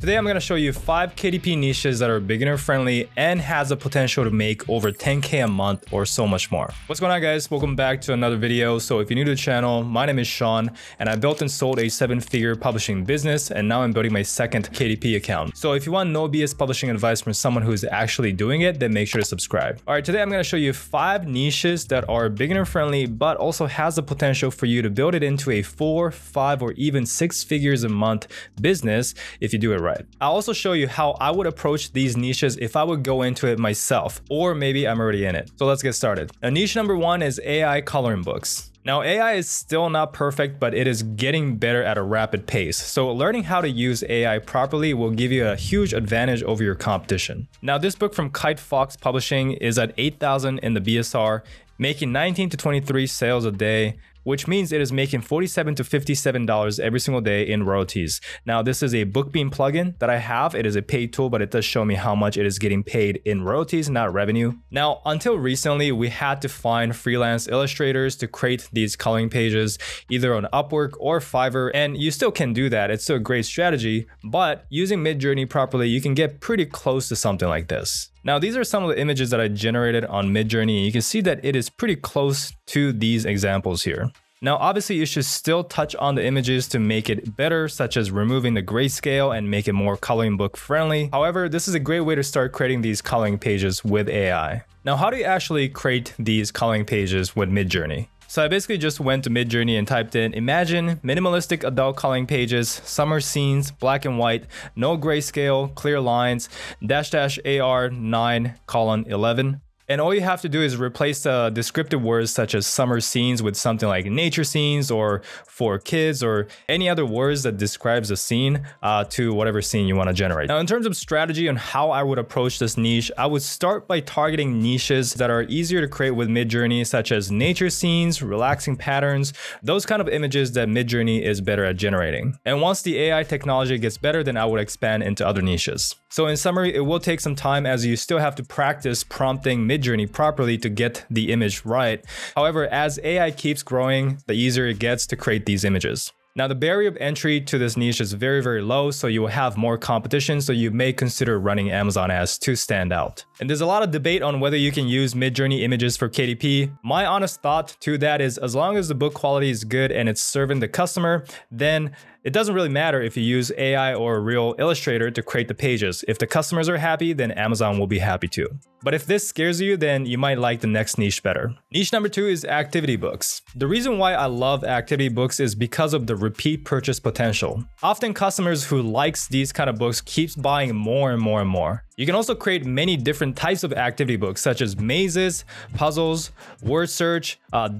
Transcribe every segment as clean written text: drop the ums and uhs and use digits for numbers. Today I'm going to show you 5 KDP niches that are beginner friendly and has the potential to make over 10k a month or so much more. What's going on, guys? Welcome back to another video. So if you're new to the channel, my name is Sean and I built and sold a 7-figure publishing business, and now I'm building my second KDP account. So if you want no BS publishing advice from someone who's actually doing it, then make sure to subscribe. All right, today I'm going to show you 5 niches that are beginner friendly but also has the potential for you to build it into a 4, 5, or even 6 figures a month business if you do it right. I'll also show you how I would approach these niches if I would go into it myself, or maybe I'm already in it. So let's get started. Now, niche number 1 is AI coloring books. Now, AI is still not perfect, but it is getting better at a rapid pace. So learning how to use AI properly will give you a huge advantage over your competition. Now, this book from Kite Fox Publishing is at 8,000 in the BSR, making 19 to 23 sales a day, which means it is making $47 to $57 every single day in royalties. Now, this is a BookBeam plugin that I have. It is a paid tool, but it does show me how much it is getting paid in royalties, not revenue. Now, until recently, we had to find freelance illustrators to create these coloring pages, either on Upwork or Fiverr, and you still can do that. It's still a great strategy, but using Midjourney properly, you can get pretty close to something like this. Now, these are some of the images that I generated on Midjourney, and you can see that it is pretty close to these examples here. Now, obviously, you should still touch on the images to make it better, such as removing the grayscale and make it more coloring book friendly. However, this is a great way to start creating these coloring pages with AI. Now, how do you actually create these coloring pages with Midjourney? So I basically just went to Midjourney and typed in, imagine minimalistic adult coloring pages, summer scenes, black and white, no grayscale, clear lines, --AR9:11. And all you have to do is replace the descriptive words such as summer scenes with something like nature scenes or for kids or any other words that describes a scene to whatever scene you want to generate. Now, in terms of strategy and how I would approach this niche, I would start by targeting niches that are easier to create with Midjourney, such as nature scenes, relaxing patterns, those kind of images that Midjourney is better at generating. And once the AI technology gets better, then I would expand into other niches. So in summary, it will take some time as you still have to practice prompting Midjourney properly to get the image right. However, as AI keeps growing, the easier it gets to create these images. Now, the barrier of entry to this niche is very, very low, so you will have more competition, so you may consider running Amazon ads to stand out. And there's a lot of debate on whether you can use Midjourney images for KDP. My honest thought to that is, as long as the book quality is good and it's serving the customer, then it doesn't really matter if you use AI or a real illustrator to create the pages. If the customers are happy, then Amazon will be happy too. But if this scares you, then you might like the next niche better. Niche number 2 is activity books. The reason why I love activity books is because of the repeat purchase potential. Often customers who likes these kind of books keeps buying more and more and more. You can also create many different types of activity books, such as mazes, puzzles, word search, --,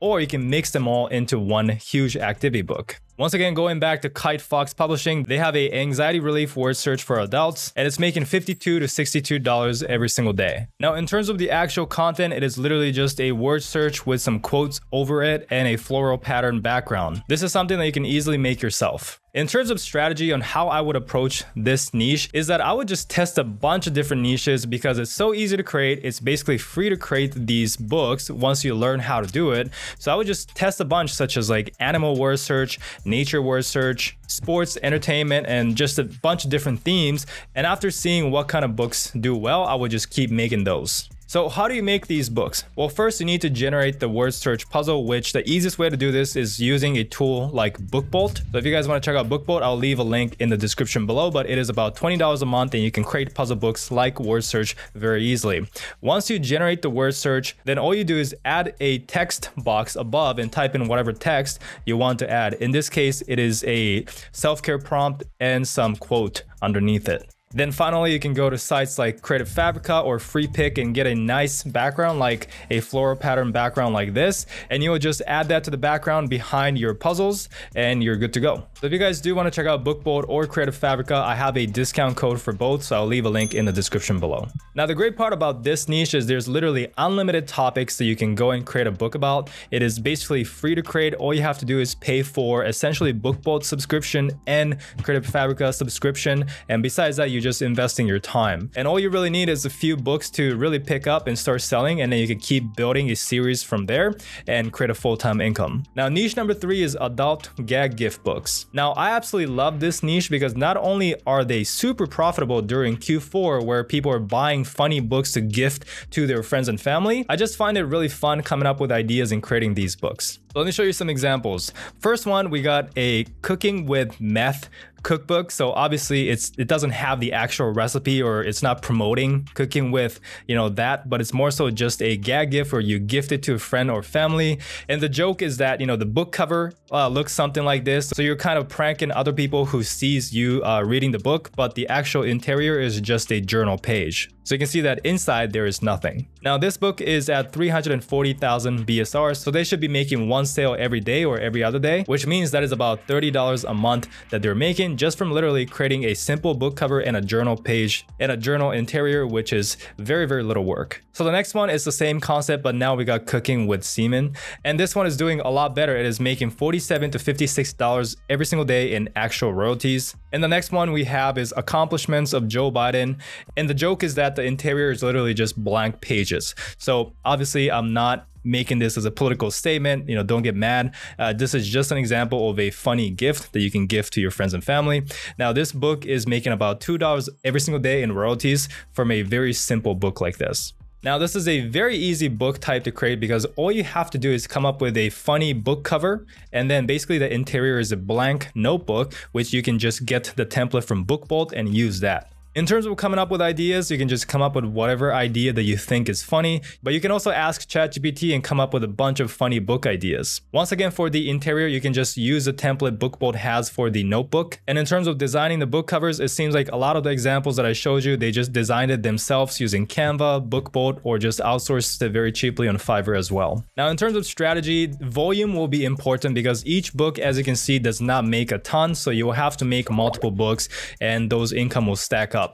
or you can mix them all into one huge activity book. Once again, going back to Kite Fox Publishing, they have an anxiety relief word search for adults, and it's making $52 to $62 every single day. Now, in terms of the actual content, it is literally just a word search with some quotes over it and a floral pattern background. This is something that you can easily make yourself. In terms of strategy on how I would approach this niche is that I would just test a bunch of different niches because it's so easy to create. It's basically free to create these books once you learn how to do it. So I would just test a bunch, such as like animal word search, nature word search, sports, entertainment, and just a bunch of different themes. And after seeing what kind of books do well, I would just keep making those. So how do you make these books? Well, first you need to generate the word search puzzle, which the easiest way to do this is using a tool like BookBolt. So if you guys want to check out BookBolt, I'll leave a link in the description below, but it is about $20 a month and you can create puzzle books like word search very easily. Once you generate the word search, then all you do is add a text box above and type in whatever text you want to add. In this case, it is a self-care prompt and some quote underneath it. Then finally, you can go to sites like Creative Fabrica or Freepik and get a nice background, like a floral pattern background like this. And you will just add that to the background behind your puzzles and you're good to go. So if you guys do want to check out BookBolt or Creative Fabrica, I have a discount code for both, so I'll leave a link in the description below. Now, the great part about this niche is there's literally unlimited topics that you can go and create a book about. It is basically free to create. All you have to do is pay for essentially BookBolt subscription and Creative Fabrica subscription. And besides that, you're just investing your time. And all you really need is a few books to really pick up and start selling, and then you can keep building a series from there and create a full-time income. Now, niche number 3 is adult gag gift books. Now, I absolutely love this niche because not only are they super profitable during Q4 where people are buying funny books to gift to their friends and family, I just find it really fun coming up with ideas and creating these books. So let me show you some examples. First one, we got a cooking with meth cookbook. So obviously it doesn't have the actual recipe, or it's not promoting cooking with, you know, that, but it's more so just a gag gift where you gift it to a friend or family. And the joke is that, you know, the book cover looks something like this. So you're kind of pranking other people who sees you reading the book, but the actual interior is just a journal page. So you can see that inside there is nothing. Now this book is at 340,000 BSR, so they should be making one sale every day or every other day, which means that is about $30 a month that they're making just from literally creating a simple book cover and a journal page and a journal interior, which is very, very little work. So the next one is the same concept, but now we got cooking with semen. And this one is doing a lot better. It is making $47 to $56 every single day in actual royalties. And the next one we have is accomplishments of Joe Biden. And the joke is that the interior is literally just blank pages. So obviously I'm not making this as a political statement, you know, don't get mad. This is just an example of a funny gift that you can give to your friends and family. Now this book is making about $2 every single day in royalties from a very simple book like this. Now this is a very easy book type to create because all you have to do is come up with a funny book cover, and then basically the interior is a blank notebook, which you can just get the template from BookBolt and use that. In terms of coming up with ideas, you can just come up with whatever idea that you think is funny, but you can also ask ChatGPT and come up with a bunch of funny book ideas. Once again, for the interior, you can just use the template BookBolt has for the notebook. And in terms of designing the book covers, it seems like a lot of the examples that I showed you, they just designed it themselves using Canva, BookBolt, or just outsourced it very cheaply on Fiverr as well. Now, in terms of strategy, volume will be important because each book, as you can see, does not make a ton. So you will have to make multiple books and those income will stack up.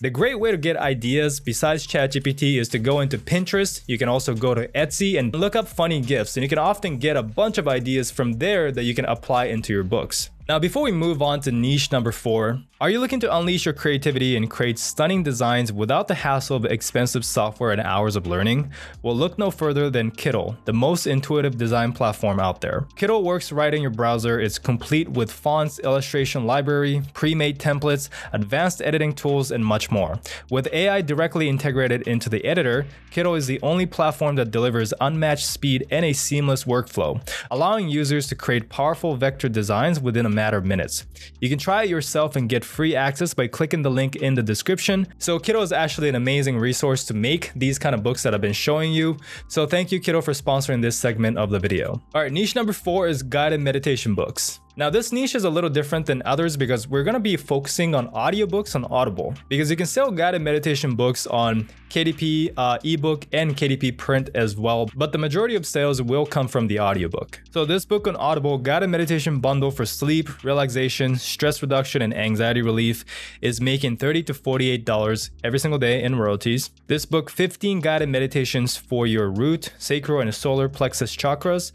The great way to get ideas besides ChatGPT is to go into Pinterest. You can also go to Etsy and look up funny gifts, and you can often get a bunch of ideas from there that you can apply into your books. Now, before we move on to niche number 4, are you looking to unleash your creativity and create stunning designs without the hassle of expensive software and hours of learning? Well, look no further than Kittl, the most intuitive design platform out there. Kittl works right in your browser. It's complete with fonts, illustration library, pre-made templates, advanced editing tools, and much more. With AI directly integrated into the editor, Kittl is the only platform that delivers unmatched speed and a seamless workflow, allowing users to create powerful vector designs within a matter of minutes. You can try it yourself and get free access by clicking the link in the description. So Kittl is actually an amazing resource to make these kind of books that I've been showing you. So thank you, Kittl, for sponsoring this segment of the video. All right, niche number 4 is guided meditation books. Now this niche is a little different than others because we're going to be focusing on audiobooks on Audible, because you can sell guided meditation books on KDP ebook and KDP print as well, but the majority of sales will come from the audiobook. So this book on Audible, guided meditation bundle for sleep, relaxation, stress reduction, and anxiety relief, is making $30 to $48 every single day in royalties. This book, 15 guided meditations for your root, sacral, and solar plexus chakras.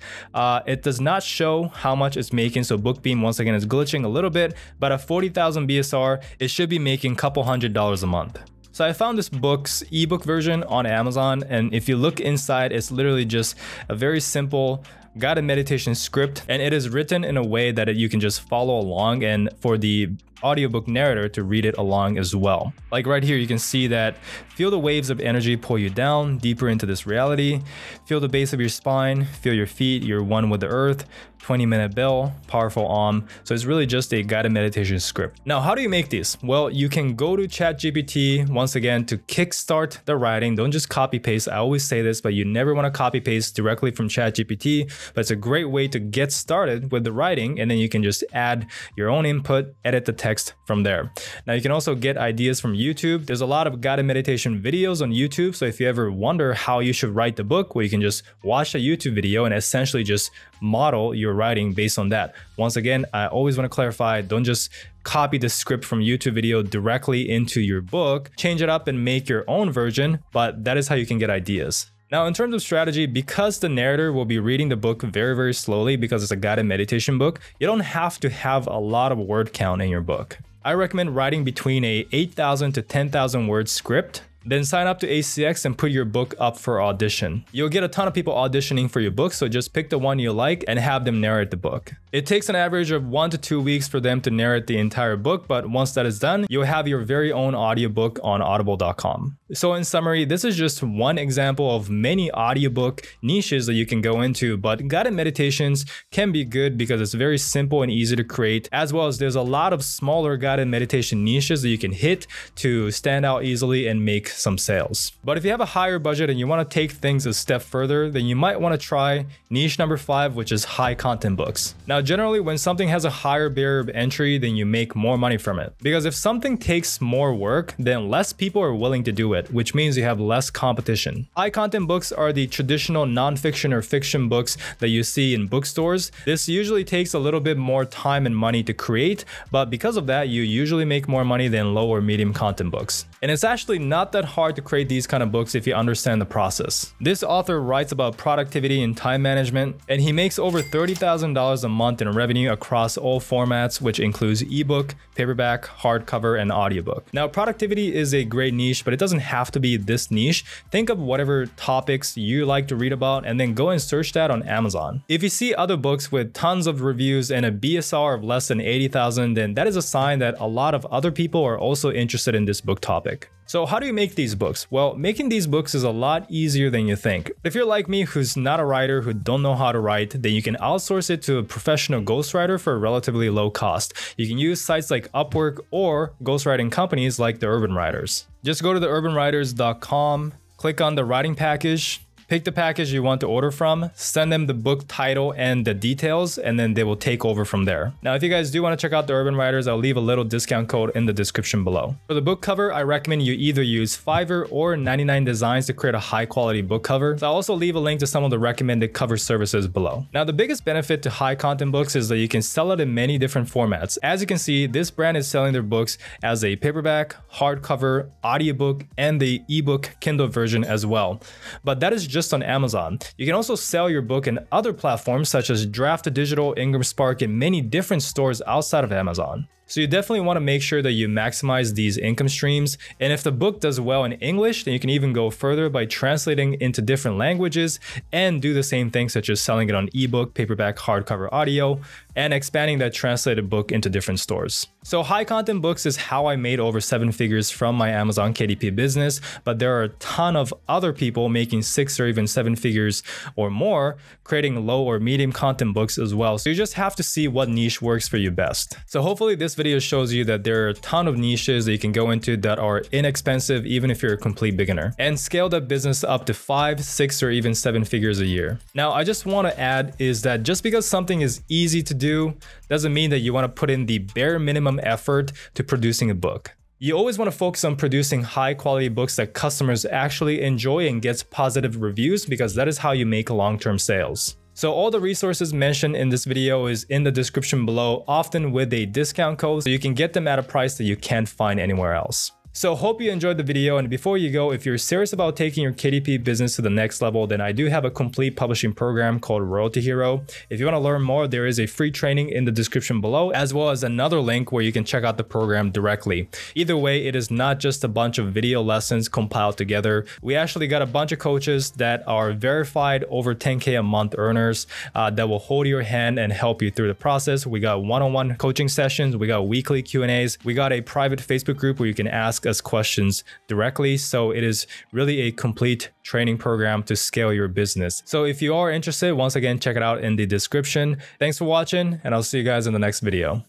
It does not show how much it's making, so BookBeam once again is glitching a little bit, but at 40,000 BSR, it should be making a couple $100 a month. So I found this book's ebook version on Amazon, and if you look inside, it's literally just a very simple guided meditation script, and it is written in a way that you can just follow along, and for the audiobook narrator to read it along as well. Like right here, you can see that feel the waves of energy pull you down deeper into this reality. Feel the base of your spine, feel your feet, you're one with the earth. 20-minute bell, powerful om. So it's really just a guided meditation script. Now, how do you make these? Well, you can go to ChatGPT once again to kickstart the writing. Don't just copy paste. I always say this, but you never want to copy paste directly from ChatGPT, but it's a great way to get started with the writing, and then you can just add your own input, edit the text from there. Now you can also get ideas from YouTube. There's a lot of guided meditation videos on YouTube, so if you ever wonder how you should write the book, well, you can just watch a YouTube video and essentially just model your writing based on that. Once again, I always want to clarify, don't just copy the script from YouTube video directly into your book. Change it up and make your own version, but that is how you can get ideas. Now, in terms of strategy, because the narrator will be reading the book very, very slowly because it's a guided meditation book, you don't have to have a lot of word count in your book. I recommend writing between a 8,000 to 10,000 word script. Then sign up to ACX and put your book up for audition. You'll get a ton of people auditioning for your book, so just pick the one you like and have them narrate the book. It takes an average of 1 to 2 weeks for them to narrate the entire book, but once that is done, you'll have your very own audiobook on audible.com. So in summary, this is just one example of many audiobook niches that you can go into, but guided meditations can be good because it's very simple and easy to create, as well as there's a lot of smaller guided meditation niches that you can hit to stand out easily and make some sales. But if you have a higher budget and you want to take things a step further, then you might want to try niche number 5, which is high content books. Now, generally when something has a higher barrier of entry, then you make more money from it. Because if something takes more work, then less people are willing to do it, which means you have less competition. High content books are the traditional nonfiction or fiction books that you see in bookstores. This usually takes a little bit more time and money to create, but because of that, you usually make more money than low or medium content books. And it's actually not that hard to create these kind of books if you understand the process. This author writes about productivity and time management, and he makes over $30,000 a month in revenue across all formats, which includes ebook, paperback, hardcover, and audiobook. Now, productivity is a great niche, but it doesn't have to be this niche. Think of whatever topics you like to read about and then go and search that on Amazon. If you see other books with tons of reviews and a BSR of less than 80,000, then that is a sign that a lot of other people are also interested in this book topic. So how do you make these books? Well, making these books is a lot easier than you think. If you're like me, who's not a writer, who don't know how to write, then you can outsource it to a professional ghostwriter for a relatively low cost. You can use sites like Upwork or ghostwriting companies like The Urban Writers. Just go to theurbanwriters.com, click on the writing package, pick the package you want to order from, send them the book title and the details, and then they will take over from there. Now, if you guys do want to check out The Urban Writers, I'll leave a little discount code in the description below. For the book cover, I recommend you either use Fiverr or 99 Designs to create a high quality book cover. So I'll also leave a link to some of the recommended cover services below. Now, the biggest benefit to high content books is that you can sell it in many different formats. As you can see, this brand is selling their books as a paperback, hardcover, audiobook, and the ebook Kindle version as well. But that is just on Amazon. You can also sell your book in other platforms such as Draft2Digital, IngramSpark, and many different stores outside of Amazon. So you definitely want to make sure that you maximize these income streams. And if the book does well in English, then you can even go further by translating into different languages and do the same thing, such as selling it on ebook, paperback, hardcover, audio, and expanding that translated book into different stores. So high content books is how I made over 7 figures from my Amazon KDP business, but there are a ton of other people making 6 or even 7 figures or more, creating low or medium content books as well. So you just have to see what niche works for you best. So hopefully this video shows you that there are a ton of niches that you can go into that are inexpensive, even if you're a complete beginner, and scale that business up to 5, 6, or even 7 figures a year. Now, I just want to add is that just because something is easy to do doesn't mean that you want to put in the bare minimum effort to producing a book. You always want to focus on producing high quality books that customers actually enjoy and gets positive reviews, because that is how you make long-term sales. So all the resources mentioned in this video is in the description below, often with a discount code, so you can get them at a price that you can't find anywhere else. So hope you enjoyed the video, and before you go, if you're serious about taking your KDP business to the next level, then I do have a complete publishing program called Royalty Hero. If you want to learn more, there is a free training in the description below, as well as another link where you can check out the program directly. Either way, it is not just a bunch of video lessons compiled together. We actually got a bunch of coaches that are verified over 10K a month earners that will hold your hand and help you through the process. We got one-on-one coaching sessions, we got weekly Q&As, we got a private Facebook group where you can ask us questions directly. So it is really a complete training program to scale your business. So if you are interested, once again, check it out in the description. Thanks for watching, and I'll see you guys in the next video.